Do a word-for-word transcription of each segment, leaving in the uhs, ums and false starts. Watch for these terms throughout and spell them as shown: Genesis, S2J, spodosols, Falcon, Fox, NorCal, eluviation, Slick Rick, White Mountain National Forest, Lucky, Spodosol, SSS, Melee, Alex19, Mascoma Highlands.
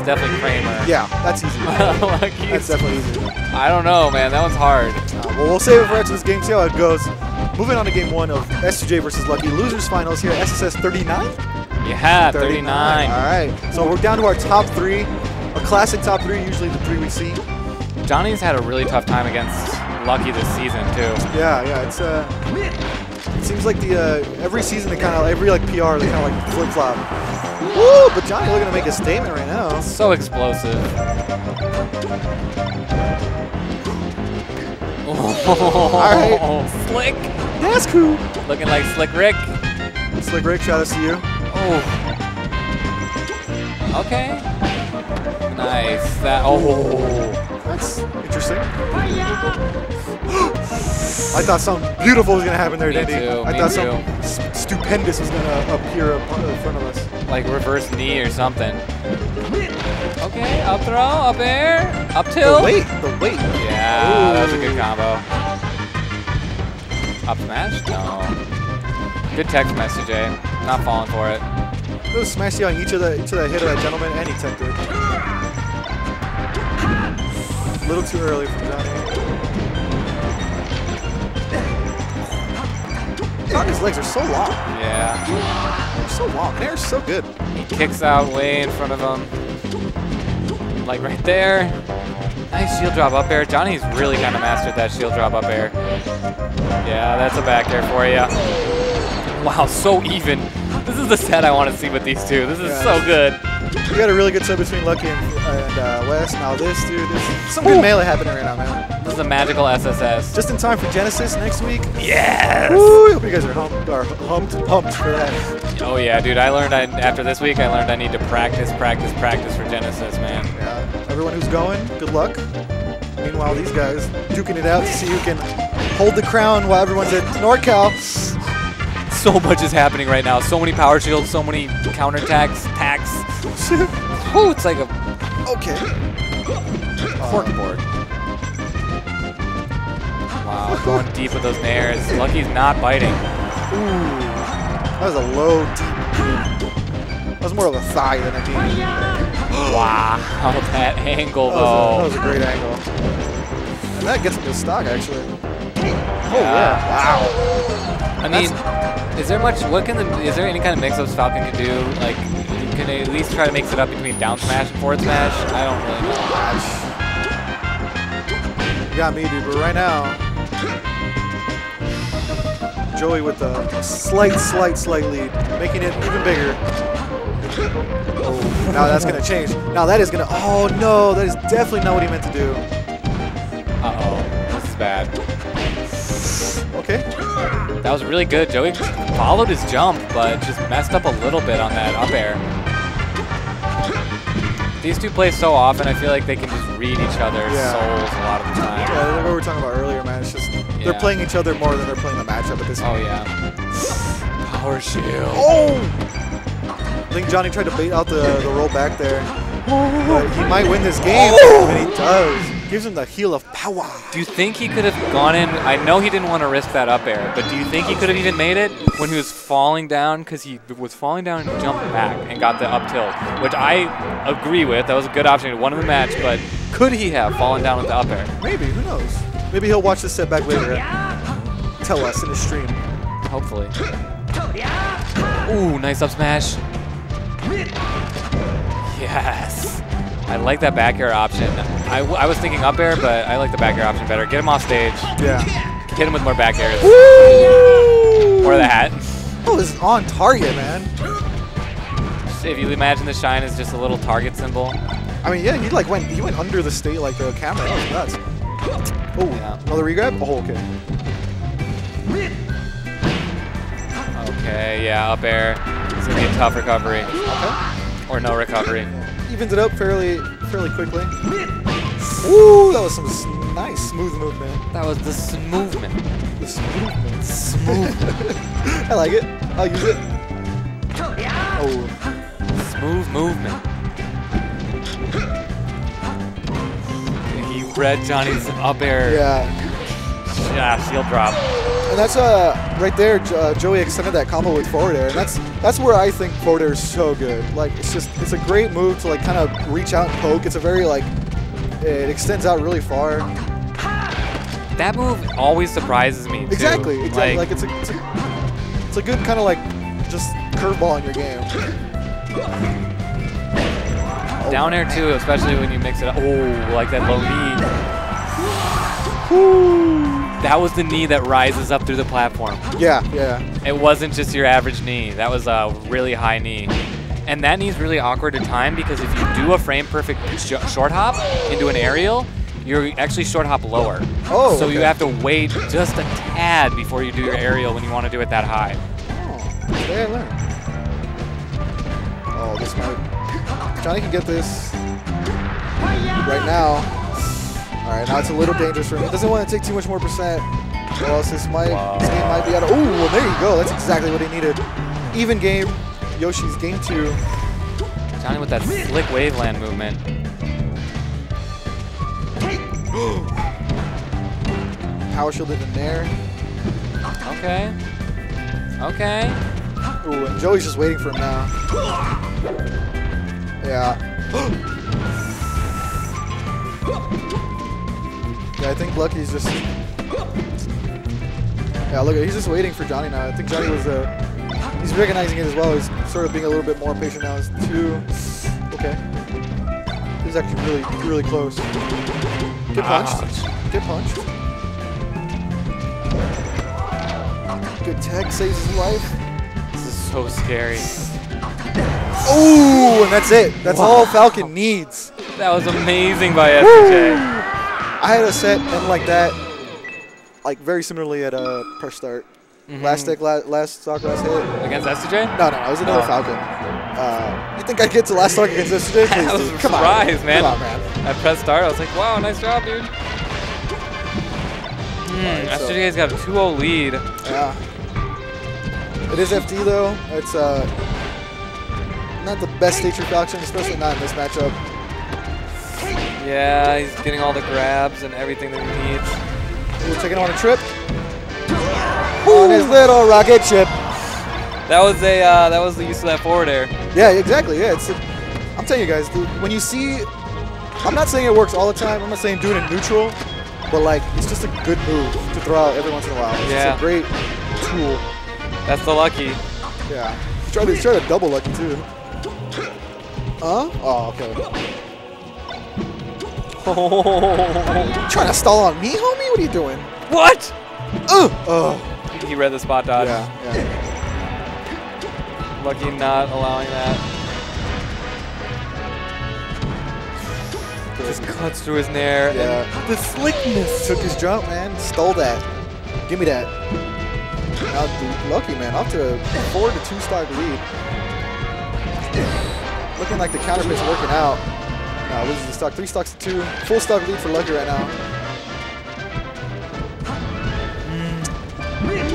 It's definitely Kramer. Yeah, that's easy. Lucky. That's definitely easy. I don't know, man. That one's hard. Uh, well, we'll save it for after this game, see how it goes. Moving on to game one of S two J versus Lucky Losers Finals here at S S S thirty-nine? Yeah, thirty-nine. thirty-nine. All right. So we're down to our top three. A classic top three, usually the three we see. Johnny's had a really tough time against Lucky this season, too. Yeah, yeah. It's uh, it seems like the uh, every season, they kind of every like P R, they kind of like flip-flop. Woo! But Johnny looking to make a statement right now. So explosive. Oh, all right. Slick. That's cool. Looking like Slick Rick. Slick Rick, shout out to you. Oh. Okay. Nice. That. Oh. That's interesting. I thought something beautiful was going to happen there, Dandy. I thought something st stupendous was going to appear up in front of us. Like reverse knee or something. Okay, up throw, up air, up tilt. The weight, the weight. Yeah, ooh, that was a good combo. Up smash? No. Good text message, eh? Not falling for it. Those smashy on each of the each of the hit of that gentleman, and he teched it. A little too early for Johnny. God, his legs are so long. Yeah. So long. They're so good. He kicks out way in front of him. Like right there. Nice shield drop up air. Johnny's really kind of mastered that shield drop up air. Yeah, that's a back air for you. Wow, so even. This is the set I want to see with these two. This is yeah. so good. We got a really good set between Lucky and, and uh, Wes. Now this, dude. This, some Ooh. good melee happening right now, man. This is a magical S S S. Just in time for Genesis next week. Yes! Woo! I hope you guys are humped, are humped, pumped for that. Oh yeah, dude, I learned I, after this week, I learned I need to practice, practice, practice for Genesis, man. Yeah, everyone who's going, good luck. Meanwhile, these guys duking it out to see who can hold the crown while everyone's at NorCal. So much is happening right now. So many power shields, so many counterattacks, attacks. Oh, it's like a... Okay. Corkboard. Uh, wow, going deep with those nairs. Lucky's not biting. Ooh. That was a low, deep. That was more of a thigh than a deep. Wow, that angle though. That was a, that was a great angle. And that gets a good stock actually. Oh yeah! Wow. I mean, that's, is there much? What can the? Is there any kind of mix-ups Falcon can do? Like, can they at least try to mix it up between down smash and forward smash? I don't really know. Gosh. You got me, dude. But right now. Joey with a slight, slight, slight lead, making it even bigger. Oh, now that's gonna change. Now that is gonna. Oh no, that is definitely not what he meant to do. Uh oh, this is bad. Okay. That was really good. Joey followed his jump, but just messed up a little bit on that up air. These two play so often, I feel like they can just read each other's yeah. souls a lot of the time. Yeah, like what we were talking about earlier, man. It's just. They're yeah. playing each other more than they're playing the matchup at this point. Oh, yeah. Power shield. Oh! I think Johnny tried to bait out the, the roll back there. But he might win this game, oh! and he does. Gives him the heel of power. Do you think he could have gone in? I know he didn't want to risk that up air, but do you think he could have even made it when he was falling down? Because he was falling down and jumped back and got the up tilt, which I agree with. That was a good option. He won in the match, but could he have fallen down with the up air? Maybe. Who knows? Maybe he'll watch this set back later and tell us in his stream. Hopefully. Ooh, nice up smash. Yes. I like that back air option. I, w I was thinking up air, but I like the back air option better. Get him off stage. Yeah. Hit him with more back airs. Woo! Or the hat. Oh, this is on target, man. If you imagine the shine is just a little target symbol. I mean, yeah, he like went he went under the state like the camera. That was nuts. Oh, yeah. Another regrab? Oh, okay. Okay, yeah, up air. It's going to be a tough recovery. Okay. Or no recovery. Evens it up fairly fairly quickly. Ooh, that was some nice, smooth movement. That was the smooth movement. The smooth Smooth. I like it. I'll use it. Oh. Smooth movement. Red Johnny's up air. Yeah. Yeah, shield drop. and that's uh, right there, uh, Joey extended that combo with forward air, and that's that's where I think forward air is so good. Like, it's just, it's a great move to like kind of reach out and poke. It's a very like, it extends out really far. That move always surprises me, too. Exactly, exactly. Like, like it's, a, it's, a, it's a good kind of like just curveball in your game. Down air too, especially when you mix it up. Oh, like that low knee. Woo. That was the knee that rises up through the platform. Yeah, yeah. It wasn't just your average knee. That was a really high knee. And that knee's really awkward to time because if you do a frame perfect sh short hop into an aerial, you're actually short hop lower. Oh. So okay. You have to wait just a tad before you do your aerial when you want to do it that high. Oh, there I learned. Oh, this might. Johnny can get this right now. All right, now it's a little dangerous for him. It doesn't want to take too much more percent, or else this might, wow. This game might be out of... Ooh, well, there you go. That's exactly what he needed. Even game. Yoshi's game two. Johnny with that slick waveland movement. Power shield it in there. Okay. Okay. Ooh, and Joey's just waiting for him now. Yeah. Yeah, I think Lucky's just... Yeah, look, he's just waiting for Johnny now. I think Johnny was... Uh, he's recognizing it as well. He's sort of being a little bit more patient now. He's two... Okay. He's actually really, really close. Get punched. Get punched. Good tech, saves his life. This is so scary. Oh, and that's it. That's wow. all Falcon needs. That was amazing by S two J. I had a set and like that, like very similarly at a uh, press start. Mm-hmm. Last deck, la last stock, last hit. Against S two J? No, no, I was another oh. Falcon. Uh, you think I get to last stock against S two J? Please, I was dude. Come surprised, on, man. Come on, man. At press start, I was like, wow, nice job, dude. Mm, right, S two J's so. Got a two oh lead. Yeah. It is F D though. It's uh, not the best stage for Falcon, especially not in this matchup. Yeah, he's getting all the grabs and everything that he needs. We're taking on a trip. Ooh. On his little rocket ship. That was a uh, that was the use of that forward air. Yeah, exactly. Yeah, it's. A, I'm telling you guys, dude, when you see, I'm not saying it works all the time. I'm not saying do it in neutral, but like it's just a good move to throw out every once in a while. It's yeah. just a great tool. That's the Lucky. Yeah. Try to try to double Lucky too. Huh? Oh, okay. Oh. Trying to stall on me, homie? What are you doing? What? Ugh. Oh. He read the spot dodge. Yeah, yeah. Lucky not allowing that. Good. Just cuts through his nair. Yeah. And the slickness. Took his jump, man. Stole that. Give me that. Now, Lucky, man, off to a four to two stock lead. Looking like the counter pitch working out. No, loses the stock. Three stocks to two. Full stock lead for Lucky right now. This right.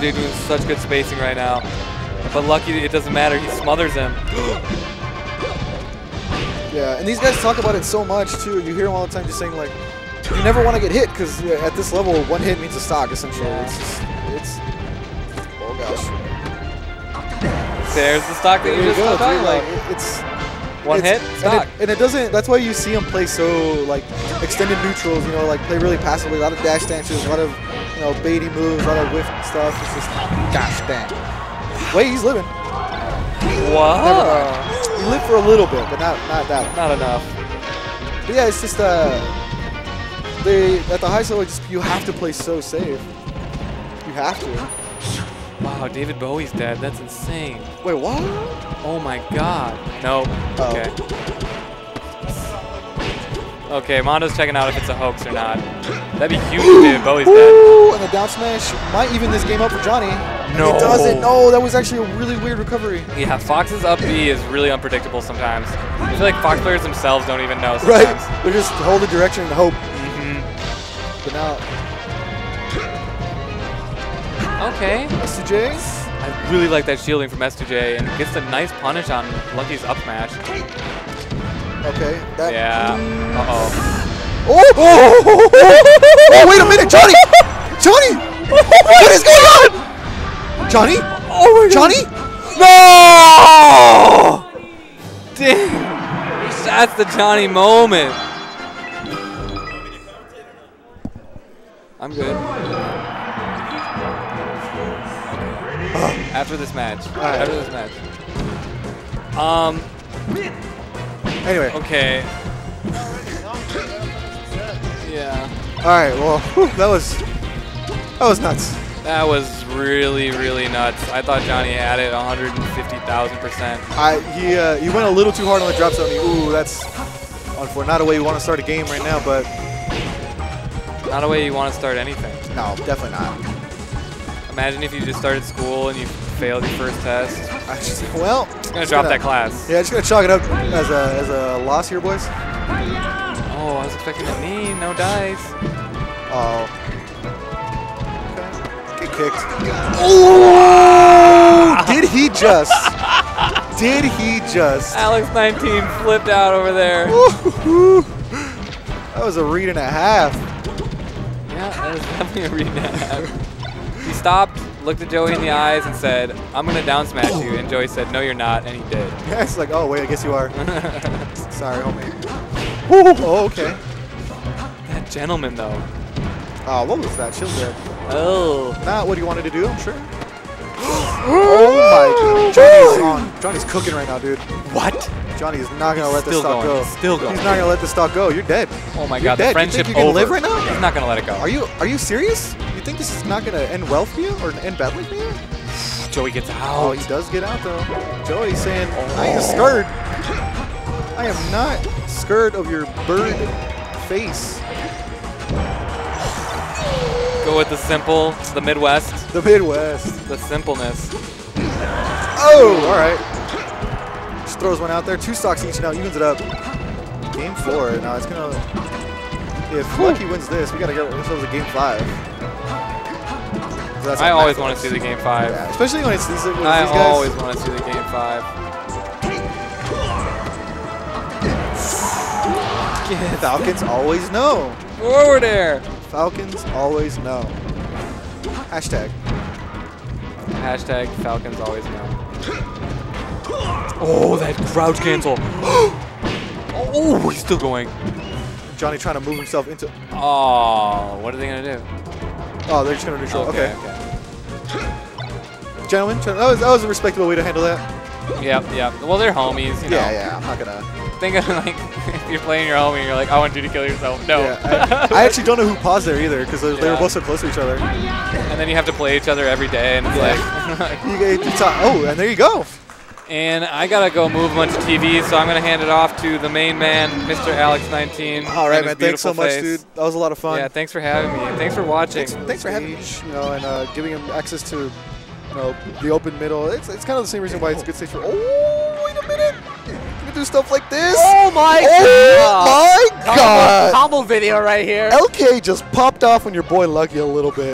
Dude doing such good spacing right now. But Lucky, it doesn't matter. He smothers him. Yeah, and these guys talk about it so much, too. You hear them all the time just saying, like, you never want to get hit because yeah, at this level, one hit means a stock, essentially. Yeah. It's just, it's, oh gosh. There's the stock that there you, you just go, talking like. It, it's... One it's, hit, stock. And it, and it doesn't, that's why you see him play so, like, extended neutrals, you know, like, play really passively, a lot of dash dances, a lot of, you know, baity moves, a lot of whiff and stuff. It's just, gosh dang. Wait, he's living. Whoa. He lived for a little bit, but not, not that one. Not enough. But yeah, it's just, uh, they, at the highest level, just, you have to play so safe. You have to. Wow, David Bowie's dead. That's insane. Wait, what? Oh my god. No. Okay. Oh. Okay, Mondo's checking out if it's a hoax or not. That'd be huge if David Bowie's dead. And the down smash might even this game up for Johnny. No. It doesn't. No, that was actually a really weird recovery. Yeah, Fox's up B is really unpredictable sometimes. I feel like Fox players themselves don't even know sometimes. Right. They just hold the direction and hope. Mm-hmm. But now... Okay. S two J? I really like that shielding from S two J and gets a nice punish on Lucky's up smash. Okay. That yeah. Uh oh. Oh! Oh! Oh! Wait a minute, Johnny! Johnny! What is going on? Johnny? Oh my Johnny? God. No! Damn. That's the Johnny moment. I'm good. After this match. Right. After this match. Um. Anyway. Okay. Yeah. All right. Well, whew, that was that was nuts. That was really, really nuts. I thought Johnny had it one hundred fifty thousand percent. I he uh, he went a little too hard on the drop zone. Ooh, that's unfortunate. Not a way you want to start a game right now, but not a way you want to start anything. No, definitely not. Imagine if you just started school and you failed your first test. I just, well, just gonna just drop gonna, that class. Yeah, just gonna chalk it up as a as a loss here, boys. Oh, I was expecting a knee. No dice. Oh. Kicked. Oh! Did he just? Did he just? Alex nineteen flipped out over there. That was a read and a half. Yeah, that was definitely a read and a half. He stopped, looked at Joey in the eyes, and said, "I'm gonna down smash you." And Joey said, "No, you're not," and he did. Yeah, it's like, oh wait, I guess you are. Sorry, homie. Oh, okay. That gentleman, though. Oh, what was that? Chill there. Oh. Not what he wanted to do, I'm sure. Oh my. Johnny's on. Johnny's cooking right now, dude. What? Johnny is not going to let this stock go. Still going. He's not going to let this stock go. You're dead. Oh my God. The friendship over. You think you can live right now? He's not going to let it go. Are you Are you serious? You think this is not going to end well for you or end badly for you? Joey gets out. Oh, he does get out, though. Joey's saying, oh. I am scared. I am not scared of your bird face. Go with the simple, the Midwest. The Midwest. The simpleness. Oh, all right. Just throws one out there. Two stocks each now. Evens it up. Game four. Now it's going to... If Lucky wins this, we got to get ourselves a game five. So that's I always want to see the game five. Yeah, especially when it's these, when it's I these guys. I always want to see the game five. Yes. Falcons always know. Forward air. Falcons always know. Hashtag. Hashtag Falcons always know. Oh, that crouch cancel. Oh, he's still going. Johnny trying to move himself into. Oh, what are they going to do? Oh, they're just going to neutral. Okay. okay. okay. Gentlemen, that was, that was a respectable way to handle that. Yep, yep. Well, they're homies. You know. Yeah, yeah. I'm not going to. Think of like if you're playing your homie and you're like, I want you to kill yourself. No. Yeah, I, I actually don't know who paused there either because they, yeah. they were both so close to each other. And then you have to play each other every day and it's yeah. like. you get, it's all, oh, and there you go. And I got to go move a bunch of T Vs, so I'm going to hand it off to the main man, Mister Alex nineteen. All right, man. Thanks so much, dude. That was a lot of fun. Yeah, thanks for having me. And thanks for watching. Thanks, thanks for having me. You know, and uh, giving him access to you know, the open middle. It's, it's kind of the same reason why it's a good stage for. Oh, wait a minute. Do stuff like this. Oh my oh god. Oh my god. Combo video right here. L K just popped off on your boy Lucky a little bit.